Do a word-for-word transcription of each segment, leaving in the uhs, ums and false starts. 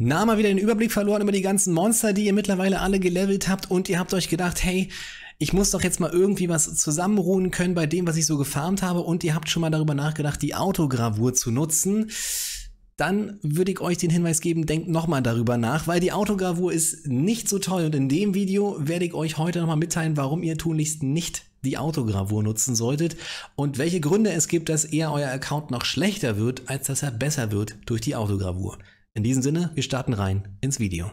Na, mal wieder den Überblick verloren über die ganzen Monster, die ihr mittlerweile alle gelevelt habt, und ihr habt euch gedacht, hey, ich muss doch jetzt mal irgendwie was zusammenruhen können bei dem, was ich so gefarmt habe, und ihr habt schon mal darüber nachgedacht, die Autogravur zu nutzen. Dann würde ich euch den Hinweis geben, denkt nochmal darüber nach, weil die Autogravur ist nicht so toll, und in dem Video werde ich euch heute nochmal mitteilen, warum ihr tunlichst nicht die Autogravur nutzen solltet und welche Gründe es gibt, dass eher euer Account noch schlechter wird, als dass er besser wird durch die Autogravur. In diesem Sinne, wir starten rein ins Video.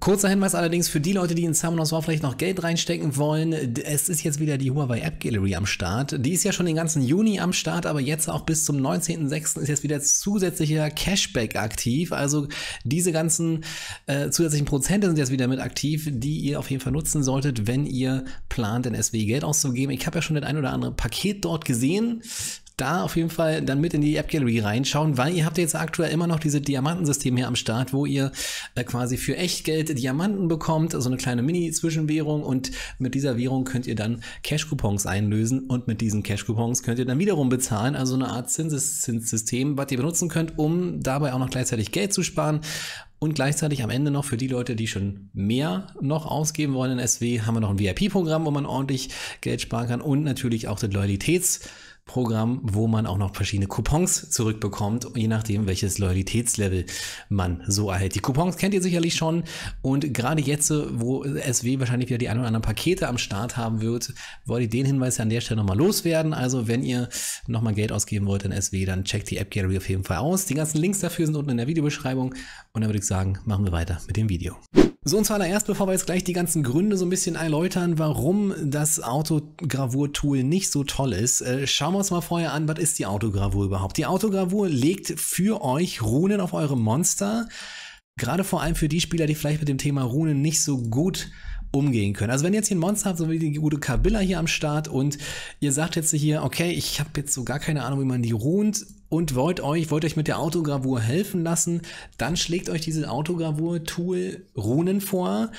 Kurzer Hinweis allerdings für die Leute, die in Summoners War vielleicht noch Geld reinstecken wollen. Es ist jetzt wieder die Huawei App Gallery am Start. Die ist ja schon den ganzen Juni am Start, aber jetzt auch bis zum neunzehnten sechsten ist jetzt wieder zusätzlicher Cashback aktiv. Also diese ganzen äh, zusätzlichen Prozente sind jetzt wieder mit aktiv, die ihr auf jeden Fall nutzen solltet, wenn ihr plant, in S W Geld auszugeben. Ich habe ja schon das ein oder andere Paket dort gesehen. Da auf jeden Fall dann mit in die App Gallery reinschauen, weil ihr habt jetzt aktuell immer noch diese Diamantensystem hier am Start, wo ihr äh, quasi für Echtgeld Diamanten bekommt, also eine kleine Mini-Zwischenwährung, und mit dieser Währung könnt ihr dann Cash-Coupons einlösen, und mit diesen Cash-Coupons könnt ihr dann wiederum bezahlen, also eine Art Zinseszinssystem, was ihr benutzen könnt, um dabei auch noch gleichzeitig Geld zu sparen. Und gleichzeitig am Ende noch für die Leute, die schon mehr noch ausgeben wollen in S W, haben wir noch ein V I P-Programm, wo man ordentlich Geld sparen kann, und natürlich auch das Loyalitätsprogramm, wo man auch noch verschiedene Coupons zurückbekommt, je nachdem, welches Loyalitätslevel man so erhält. Die Coupons kennt ihr sicherlich schon, und gerade jetzt, wo S W wahrscheinlich wieder die ein oder anderen Pakete am Start haben wird, wollte ich den Hinweis an der Stelle nochmal loswerden. Also wenn ihr nochmal Geld ausgeben wollt in S W, dann checkt die App Gallery auf jeden Fall aus. Die ganzen Links dafür sind unten in der Videobeschreibung, und dann würde ich sagen, machen wir weiter mit dem Video. So, und zuallererst, bevor wir jetzt gleich die ganzen Gründe so ein bisschen erläutern, warum das Autogravur-Tool nicht so toll ist, äh, schauen wir uns mal vorher an, was ist die Autogravur überhaupt? Die Autogravur legt für euch Runen auf eure Monster, gerade vor allem für die Spieler, die vielleicht mit dem Thema Runen nicht so gut umgehen können. Also wenn ihr jetzt hier ein Monster habt, so wie die gute Kabila hier am Start, und ihr sagt jetzt hier, okay, ich habe jetzt so gar keine Ahnung, wie man die runt, und wollt euch, wollt euch mit der Autogravur helfen lassen, dann schlägt euch dieses Autogravur-Tool Runen vor,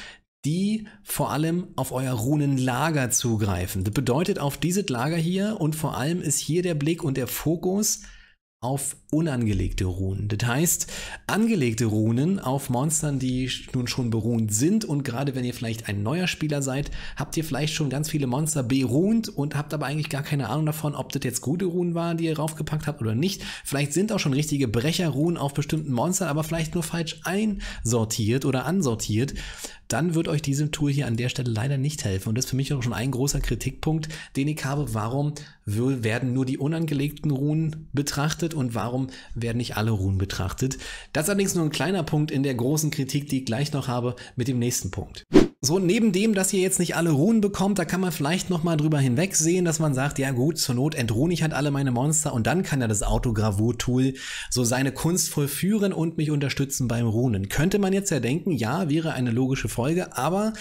die vor allem auf euer Runenlager zugreifen. Das bedeutet auf dieses Lager hier, und vor allem ist hier der Blick und der Fokus auf unangelegte Runen. Das heißt, angelegte Runen auf Monstern, die nun schon berunt sind, und gerade wenn ihr vielleicht ein neuer Spieler seid, habt ihr vielleicht schon ganz viele Monster berunt und habt aber eigentlich gar keine Ahnung davon, ob das jetzt gute Runen waren, die ihr raufgepackt habt oder nicht. Vielleicht sind auch schon richtige Brecherrunen auf bestimmten Monstern, aber vielleicht nur falsch einsortiert oder ansortiert. Dann wird euch diesem Tool hier an der Stelle leider nicht helfen. Und das ist für mich auch schon ein großer Kritikpunkt, den ich habe. Warum werden nur die unangelegten Runen betrachtet, und warum werden nicht alle Runen betrachtet? Das ist allerdings nur ein kleiner Punkt in der großen Kritik, die ich gleich noch habe mit dem nächsten Punkt. So, neben dem, dass ihr jetzt nicht alle Runen bekommt, da kann man vielleicht nochmal drüber hinwegsehen, dass man sagt, ja gut, zur Not entrune ich halt alle meine Monster, und dann kann ja das Autogravur-Tool so seine Kunst vollführen und mich unterstützen beim Runen. Könnte man jetzt ja denken, ja, wäre eine logische Folge, aber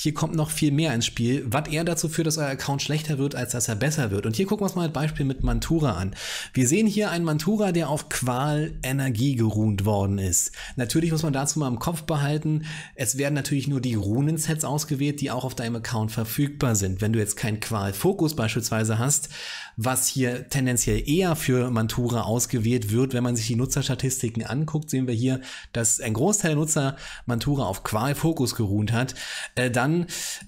hier kommt noch viel mehr ins Spiel, was eher dazu führt, dass euer Account schlechter wird, als dass er besser wird. Und hier gucken wir uns mal ein Beispiel mit Mantura an. Wir sehen hier einen Mantura, der auf Qual Energie gerunt worden ist. Natürlich muss man dazu mal im Kopf behalten, es werden natürlich nur die Runensets ausgewählt, die auch auf deinem Account verfügbar sind. Wenn du jetzt keinen Qual-Fokus beispielsweise hast, was hier tendenziell eher für Mantura ausgewählt wird, wenn man sich die Nutzerstatistiken anguckt, sehen wir hier, dass ein Großteil der Nutzer Mantura auf Qual-Fokus gerunt hat, äh, dann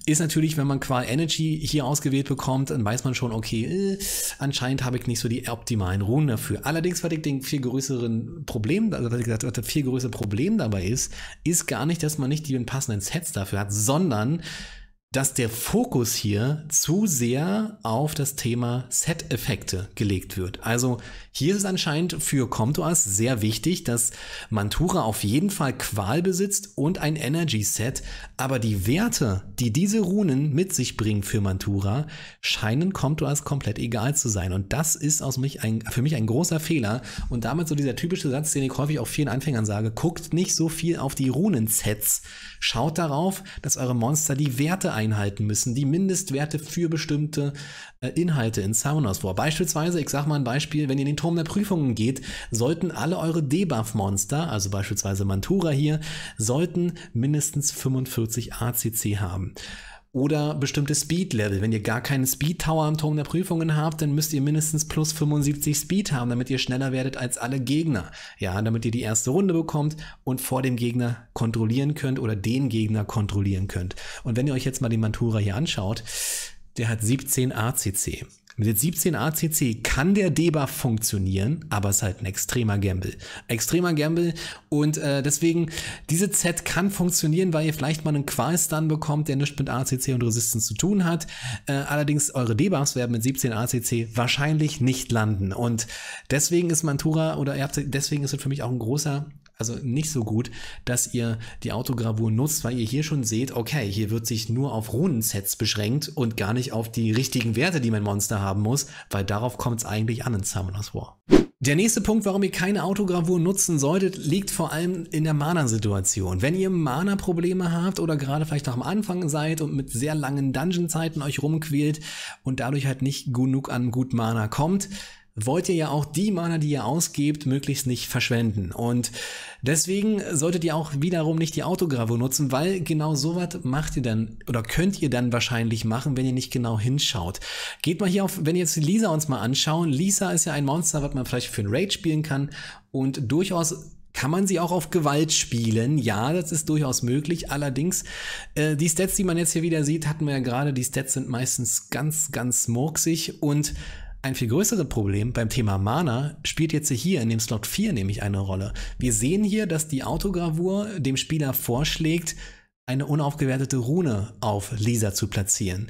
ist natürlich, wenn man Qual Energy hier ausgewählt bekommt, dann weiß man schon, okay, äh, anscheinend habe ich nicht so die optimalen Runen dafür. Allerdings, was ich den viel größeren Problem, also was ich gesagt, was das viel größere Problem dabei ist, ist gar nicht, dass man nicht die passenden Sets dafür hat, sondern dass der Fokus hier zu sehr auf das Thema Set-Effekte gelegt wird. Also hier ist es anscheinend für Com to us sehr wichtig, dass Mantura auf jeden Fall Qual besitzt und ein Energy-Set, aber die Werte, die diese Runen mit sich bringen für Mantura, scheinen Com to us komplett egal zu sein. Und das ist aus mich ein, für mich ein großer Fehler, und damit so dieser typische Satz, den ich häufig auch vielen Anfängern sage: guckt nicht so viel auf die Runen-Sets, schaut darauf, dass eure Monster die Werte einstellen einhalten müssen, die Mindestwerte für bestimmte äh, Inhalte in Summoners War. Beispielsweise, ich sage mal ein Beispiel, wenn ihr in den Turm der Prüfungen geht, sollten alle eure Debuff-Monster, also beispielsweise Mantura hier, sollten mindestens fünfundvierzig A C C haben. oder bestimmte Speed-Level. Wenn ihr gar keinen Speed-Tower am Turm der Prüfungen habt, dann müsst ihr mindestens plus fünfundsiebzig Speed haben, damit ihr schneller werdet als alle Gegner. Ja, damit ihr die erste Runde bekommt und vor dem Gegner kontrollieren könnt oder den Gegner kontrollieren könnt. Und wenn ihr euch jetzt mal den Mantura hier anschaut, der hat siebzehn A C C. Mit siebzehn A C C kann der Debuff funktionieren, aber es ist halt ein extremer Gamble. Extremer Gamble und äh, deswegen, diese Z kann funktionieren, weil ihr vielleicht mal einen Qual-Stun bekommt, der nichts mit A C C und Resistance zu tun hat. Äh, allerdings, eure Debuffs werden mit siebzehn A C C wahrscheinlich nicht landen. Und deswegen ist Mantura, oder ihr habt, deswegen ist es für mich auch ein großer, also nicht so gut, dass ihr die Autogravur nutzt, weil ihr hier schon seht, okay, hier wird sich nur auf Runensets beschränkt und gar nicht auf die richtigen Werte, die mein Monster haben muss, weil darauf kommt es eigentlich an in Summoners War. Der nächste Punkt, warum ihr keine Autogravur nutzen solltet, liegt vor allem in der Mana-Situation. Wenn ihr Mana-Probleme habt oder gerade vielleicht noch am Anfang seid und mit sehr langen Dungeon-Zeiten euch rumquält und dadurch halt nicht genug an gut Mana kommt, wollt ihr ja auch die Mana, die ihr ausgebt, möglichst nicht verschwenden. Und deswegen solltet ihr auch wiederum nicht die Autogravur nutzen, weil genau sowas macht ihr dann oder könnt ihr dann wahrscheinlich machen, wenn ihr nicht genau hinschaut. Geht mal hier auf, wenn ihr jetzt Lisa uns mal anschauen. Lisa ist ja ein Monster, was man vielleicht für einen Raid spielen kann und durchaus kann man sie auch auf Gewalt spielen. Ja, das ist durchaus möglich. Allerdings, äh, die Stats, die man jetzt hier wieder sieht, hatten wir ja gerade, die Stats sind meistens ganz, ganz murksig und ein viel größeres Problem beim Thema Mana spielt jetzt hier in dem Slot vier nämlich eine Rolle. Wir sehen hier, dass die Autogravur dem Spieler vorschlägt, eine unaufgewertete Rune auf Lisa zu platzieren.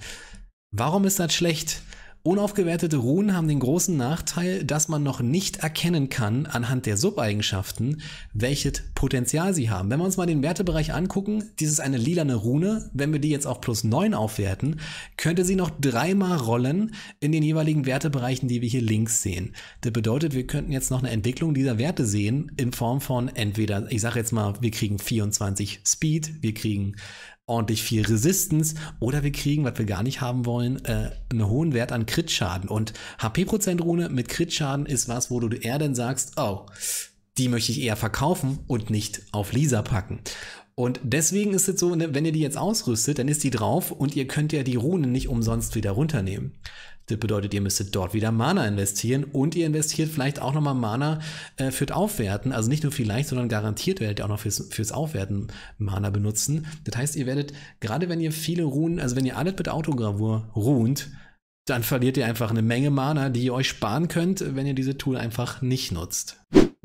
Warum ist das schlecht? Unaufgewertete Runen haben den großen Nachteil, dass man noch nicht erkennen kann, anhand der Subeigenschaften, welches Potenzial sie haben. Wenn wir uns mal den Wertebereich angucken, dies ist eine lilane Rune, wenn wir die jetzt auf plus neun aufwerten, könnte sie noch dreimal rollen in den jeweiligen Wertebereichen, die wir hier links sehen. Das bedeutet, wir könnten jetzt noch eine Entwicklung dieser Werte sehen, in Form von entweder, ich sage jetzt mal, wir kriegen vierundzwanzig Speed, wir kriegen ordentlich viel Resistance oder wir kriegen, was wir gar nicht haben wollen, äh, einen hohen Wert an Crit-Schaden. Und H P-Prozent-Rune mit Crit-Schaden ist was, wo du eher dann sagst, oh, die möchte ich eher verkaufen und nicht auf Lisa packen. Und deswegen ist es so, wenn ihr die jetzt ausrüstet, dann ist die drauf und ihr könnt ja die Runen nicht umsonst wieder runternehmen. Das bedeutet, ihr müsstet dort wieder Mana investieren und ihr investiert vielleicht auch nochmal Mana äh, fürs Aufwerten. Also nicht nur vielleicht, sondern garantiert werdet ihr auch noch fürs, fürs Aufwerten Mana benutzen. Das heißt, ihr werdet, gerade wenn ihr viele Runen, also wenn ihr alles mit Autogravur runt, dann verliert ihr einfach eine Menge Mana, die ihr euch sparen könnt, wenn ihr diese Tool einfach nicht nutzt.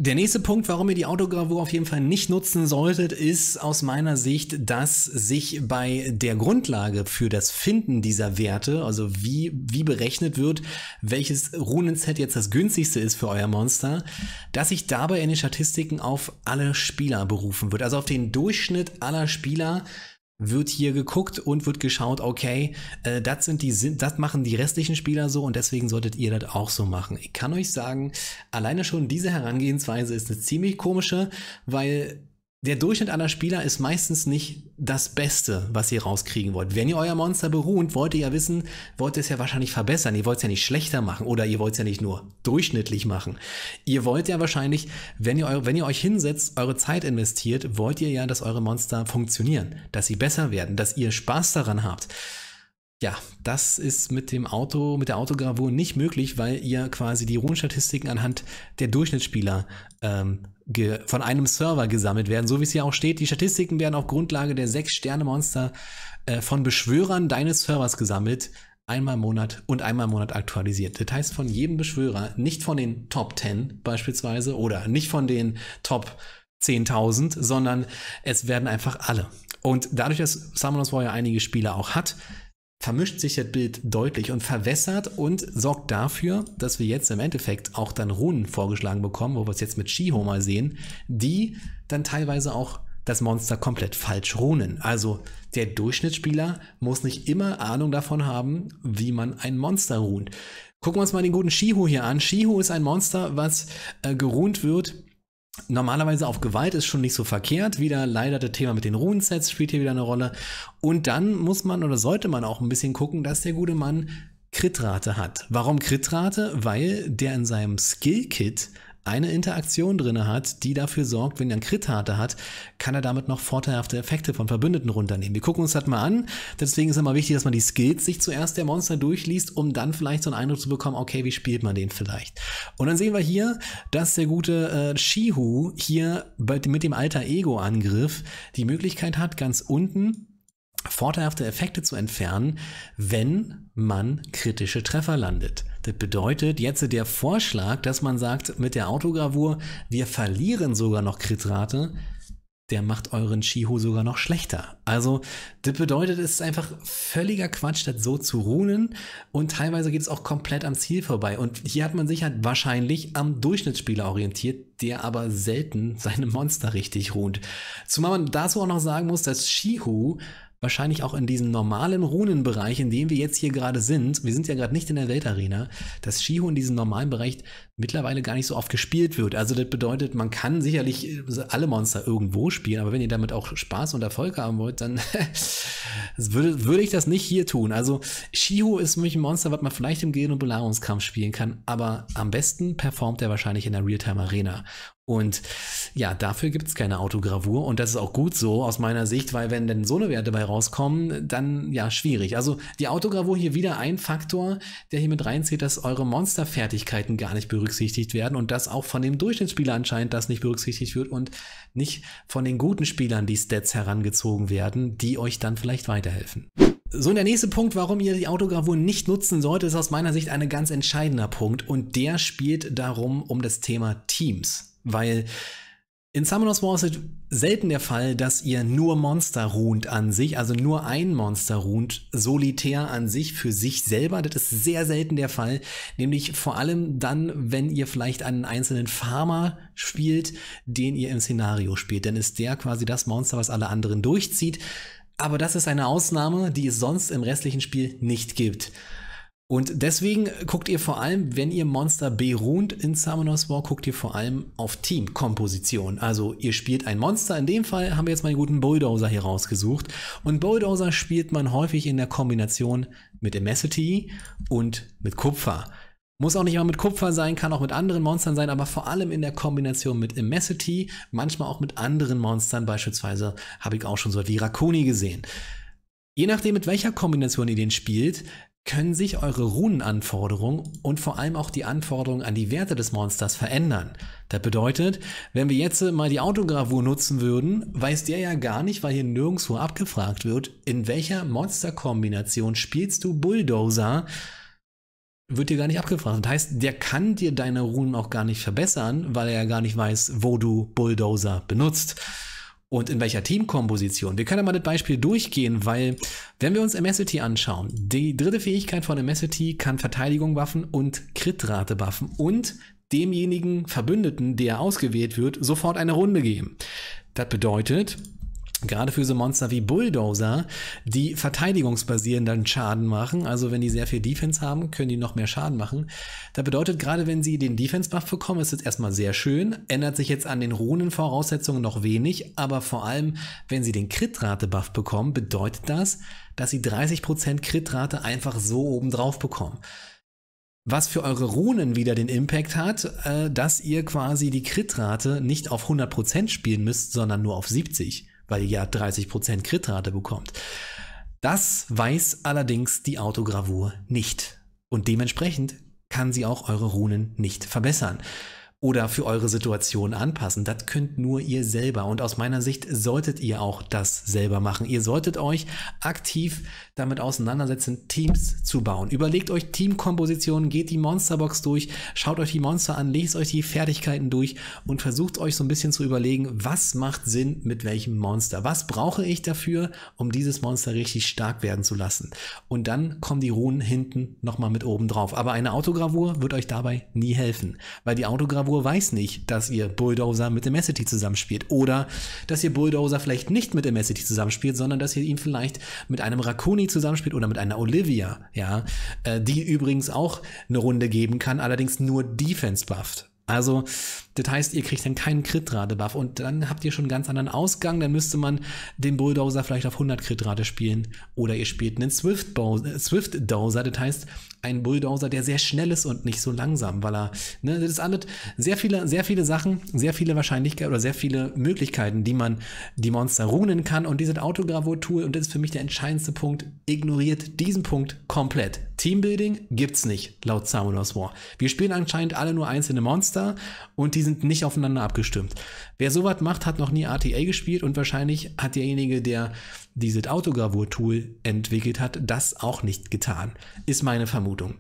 Der nächste Punkt, warum ihr die Autogravur auf jeden Fall nicht nutzen solltet, ist aus meiner Sicht, dass sich bei der Grundlage für das Finden dieser Werte, also wie, wie berechnet wird, welches Runenset jetzt das günstigste ist für euer Monster, dass sich dabei in den Statistiken auf alle Spieler berufen wird. Also auf den Durchschnitt aller Spieler wird hier geguckt und wird geschaut, okay, äh, das sind die, das machen die restlichen Spieler so und deswegen solltet ihr das auch so machen. Ich kann euch sagen, alleine schon diese Herangehensweise ist eine ziemlich komische, weil der Durchschnitt aller Spieler ist meistens nicht das Beste, was ihr rauskriegen wollt. Wenn ihr euer Monster beruht, wollt ihr ja wissen, wollt ihr es ja wahrscheinlich verbessern. Ihr wollt es ja nicht schlechter machen oder ihr wollt es ja nicht nur durchschnittlich machen. Ihr wollt ja wahrscheinlich, wenn ihr, eu wenn ihr euch hinsetzt, eure Zeit investiert, wollt ihr ja, dass eure Monster funktionieren, dass sie besser werden, dass ihr Spaß daran habt. Ja, das ist mit dem Auto, mit der Autogravur nicht möglich, weil ihr quasi die Runenstatistiken anhand der Durchschnittsspieler ähm, von einem Server gesammelt werden, so wie es hier auch steht. Die Statistiken werden auf Grundlage der sechs Sterne Monster äh, von Beschwörern deines Servers gesammelt, einmal im Monat und einmal im Monat aktualisiert. Das heißt von jedem Beschwörer, nicht von den Top zehn beispielsweise oder nicht von den Top zehntausend, sondern es werden einfach alle. Und dadurch, dass Summoners War ja einige Spieler auch hat, vermischt sich das Bild deutlich und verwässert und sorgt dafür, dass wir jetzt im Endeffekt auch dann Runen vorgeschlagen bekommen, wo wir es jetzt mit Shiho mal sehen, die dann teilweise auch das Monster komplett falsch runen. Also der Durchschnittsspieler muss nicht immer Ahnung davon haben, wie man ein Monster runt. Gucken wir uns mal den guten Shiho hier an. Shiho ist ein Monster, was äh, gerunt wird. Normalerweise auf Gewalt ist schon nicht so verkehrt. Wieder leider das Thema mit den Runensets spielt hier wieder eine Rolle. Und dann muss man oder sollte man auch ein bisschen gucken, dass der gute Mann Critrate hat. Warum Critrate? Weil der in seinem Skill-Kit eine Interaktion drin hat, die dafür sorgt, wenn er einen Crit-Harte hat, kann er damit noch vorteilhafte Effekte von Verbündeten runternehmen. Wir gucken uns das mal an. Deswegen ist es immer wichtig, dass man die Skills sich zuerst der Monster durchliest, um dann vielleicht so einen Eindruck zu bekommen, okay, wie spielt man den vielleicht? Und dann sehen wir hier, dass der gute äh, Shiho hier bei, mit dem Alter-Ego-Angriff die Möglichkeit hat, ganz unten vorteilhafte Effekte zu entfernen, wenn man kritische Treffer landet. Das bedeutet jetzt der Vorschlag, dass man sagt, mit der Autogravur, wir verlieren sogar noch Kritrate, der macht euren Shiho sogar noch schlechter. Also das bedeutet, es ist einfach völliger Quatsch, das so zu runen, und teilweise geht es auch komplett am Ziel vorbei. Und hier hat man sich halt wahrscheinlich am Durchschnittsspieler orientiert, der aber selten seine Monster richtig runt. Zumal man dazu auch noch sagen muss, dass Shiho wahrscheinlich auch in diesem normalen Runenbereich, in dem wir jetzt hier gerade sind, wir sind ja gerade nicht in der Weltarena, dass Shiho in diesem normalen Bereich mittlerweile gar nicht so oft gespielt wird. Also das bedeutet, man kann sicherlich alle Monster irgendwo spielen, aber wenn ihr damit auch Spaß und Erfolg haben wollt, dann würde, würde ich das nicht hier tun. Also Shiho ist für mich ein Monster, was man vielleicht im Gilden- und Belagerungskampf spielen kann, aber am besten performt er wahrscheinlich in der Realtime-Arena. Und ja, dafür gibt es keine Autogravur, und das ist auch gut so aus meiner Sicht, weil wenn denn so eine Werte bei rauskommen, dann ja schwierig. Also die Autogravur hier wieder ein Faktor, der hier mit reinzieht, dass eure Monsterfertigkeiten gar nicht berücksichtigt werden und dass auch von dem Durchschnittsspieler anscheinend das nicht berücksichtigt wird und nicht von den guten Spielern die Stats herangezogen werden, die euch dann vielleicht weiterhelfen. So, und der nächste Punkt, warum ihr die Autogravur nicht nutzen solltet, ist aus meiner Sicht ein ganz entscheidender Punkt, und der spielt darum um das Thema Teams. Weil in Summoners War ist es selten der Fall, dass ihr nur Monster runt an sich, also nur ein Monster runt solitär an sich, für sich selber. Das ist sehr selten der Fall, nämlich vor allem dann, wenn ihr vielleicht einen einzelnen Farmer spielt, den ihr im Szenario spielt. Dann ist der quasi das Monster, was alle anderen durchzieht. Aber das ist eine Ausnahme, die es sonst im restlichen Spiel nicht gibt. Und deswegen guckt ihr vor allem, wenn ihr Monster beruht in Summoners War, guckt ihr vor allem auf Teamkomposition. Also ihr spielt ein Monster, in dem Fall haben wir jetzt mal einen guten Bulldozer hier rausgesucht. Und Bulldozer spielt man häufig in der Kombination mit Immacity und mit Kupfer. Muss auch nicht mal mit Kupfer sein, kann auch mit anderen Monstern sein, aber vor allem in der Kombination mit Immacity, manchmal auch mit anderen Monstern, beispielsweise habe ich auch schon so wie Racconi gesehen. Je nachdem, mit welcher Kombination ihr den spielt, können sich eure Runenanforderungen und vor allem auch die Anforderungen an die Werte des Monsters verändern. Das bedeutet, wenn wir jetzt mal die Autogravur nutzen würden, weiß der ja gar nicht, weil hier nirgendwo abgefragt wird, in welcher Monsterkombination spielst du Bulldozer, wird dir gar nicht abgefragt. Das heißt, der kann dir deine Runen auch gar nicht verbessern, weil er ja gar nicht weiß, wo du Bulldozer benutzt. Und in welcher Teamkomposition? Wir können ja mal das Beispiel durchgehen, weil wenn wir uns Immacity anschauen, die dritte Fähigkeit von Immacity kann Verteidigung buffen und Kritrate buffen und demjenigen Verbündeten, der ausgewählt wird, sofort eine Runde geben. Das bedeutet, gerade für so Monster wie Bulldozer, die verteidigungsbasierenden Schaden machen, also wenn die sehr viel Defense haben, können die noch mehr Schaden machen. Das bedeutet, gerade wenn sie den Defense-Buff bekommen, ist es erstmal sehr schön, ändert sich jetzt an den Runenvoraussetzungen noch wenig, aber vor allem, wenn sie den Crit-Rate-Buff bekommen, bedeutet das, dass sie dreißig Prozent Crit-Rate einfach so obendrauf bekommen. Was für eure Runen wieder den Impact hat, dass ihr quasi die Crit-Rate nicht auf hundert Prozent spielen müsst, sondern nur auf siebzig Prozent. Weil ihr ja dreißig Prozent Kritrate bekommt. Das weiß allerdings die Autogravur nicht. Und dementsprechend kann sie auch eure Runen nicht verbessern oder für eure Situation anpassen. Das könnt nur ihr selber. Und aus meiner Sicht solltet ihr auch das selber machen. Ihr solltet euch aktiv damit auseinandersetzen, Teams zu bauen. Überlegt euch Teamkompositionen, geht die Monsterbox durch, schaut euch die Monster an, lest euch die Fertigkeiten durch und versucht euch so ein bisschen zu überlegen, was macht Sinn mit welchem Monster? Was brauche ich dafür, um dieses Monster richtig stark werden zu lassen? Und dann kommen die Runen hinten nochmal mit oben drauf. Aber eine Autogravur wird euch dabei nie helfen, weil die Autogravur weiß nicht, dass ihr Bulldozer mit Immacity zusammenspielt oder dass ihr Bulldozer vielleicht nicht mit Immacity zusammenspielt, sondern dass ihr ihn vielleicht mit einem Racconi zusammenspielt oder mit einer Olivia, ja, die übrigens auch eine Runde geben kann, allerdings nur Defense bufft. Also das heißt, ihr kriegt dann keinen Crit-Rate-Buff und dann habt ihr schon einen ganz anderen Ausgang. Dann müsste man den Bulldozer vielleicht auf hundert Crit-Rate spielen oder ihr spielt einen Swift-Dozer. Das heißt, ein Bulldozer, der sehr schnell ist und nicht so langsam, weil er, ne, das ist alles sehr viele, sehr viele Sachen, sehr viele Wahrscheinlichkeiten oder sehr viele Möglichkeiten, die man die Monster runen kann. Und dieses Autogravur-Tool, und das ist für mich der entscheidendste Punkt, ignoriert diesen Punkt komplett. Teambuilding gibt's nicht, laut Summoners War. Wir spielen anscheinend alle nur einzelne Monster und die sind nicht aufeinander abgestimmt. Wer sowas macht, hat noch nie R T A gespielt und wahrscheinlich hat derjenige, der dieses Autogravur-Tool entwickelt hat, das auch nicht getan. Ist meine Vermutung.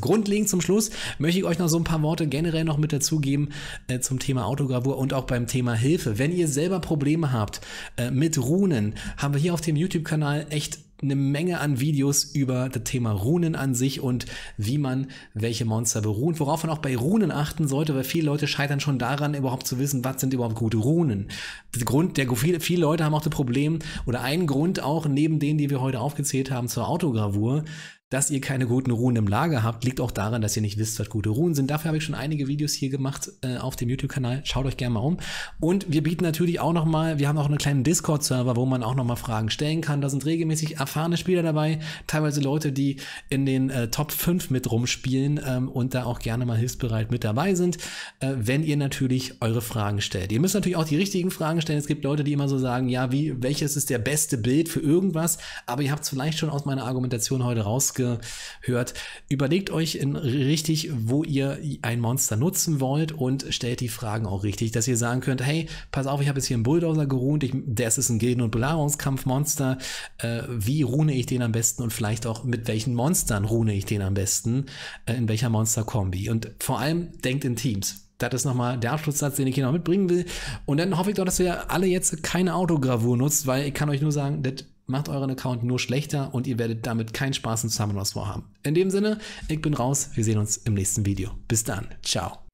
Grundlegend zum Schluss möchte ich euch noch so ein paar Worte generell noch mit dazugeben äh, zum Thema Autogravur und auch beim Thema Hilfe. Wenn ihr selber Probleme habt äh, mit Runen, haben wir hier auf dem YouTube-Kanal echt eine Menge an Videos über das Thema Runen an sich und wie man welche Monster beruht, worauf man auch bei Runen achten sollte, weil viele Leute scheitern schon daran, überhaupt zu wissen, was sind überhaupt gute Runen. Der Grund, der, viele, viele Leute haben auch das Problem oder ein Grund auch neben denen, die wir heute aufgezählt haben zur Autogravur, dass ihr keine guten Runen im Lager habt, liegt auch daran, dass ihr nicht wisst, was gute Runen sind. Dafür habe ich schon einige Videos hier gemacht äh, auf dem YouTube-Kanal. Schaut euch gerne mal um. Und wir bieten natürlich auch nochmal, wir haben auch einen kleinen Discord-Server, wo man auch nochmal Fragen stellen kann. Da sind regelmäßig erfahrene Spieler dabei, teilweise Leute, die in den äh, Top fünf mit rumspielen ähm, und da auch gerne mal hilfsbereit mit dabei sind, äh, wenn ihr natürlich eure Fragen stellt. Ihr müsst natürlich auch die richtigen Fragen stellen. Es gibt Leute, die immer so sagen, ja, wie, welches ist der beste Build für irgendwas? Aber ihr habt es vielleicht schon aus meiner Argumentation heute raus gehört. Überlegt euch in richtig, wo ihr ein Monster nutzen wollt und stellt die Fragen auch richtig, dass ihr sagen könnt, hey, pass auf, ich habe jetzt hier einen Bulldozer gerunt, ich, das ist ein Gilden- und Belagerungskampfmonster, äh, wie rune ich den am besten und vielleicht auch mit welchen Monstern rune ich den am besten, äh, in welcher Monsterkombi, und vor allem denkt in Teams. Das ist nochmal der Abschlusssatz, den ich hier noch mitbringen will, und dann hoffe ich doch, dass ihr alle jetzt keine Autogravur nutzt, weil ich kann euch nur sagen, das macht euren Account nur schlechter und ihr werdet damit keinen Spaß im Summoners War haben. In dem Sinne, ich bin raus, wir sehen uns im nächsten Video. Bis dann, ciao.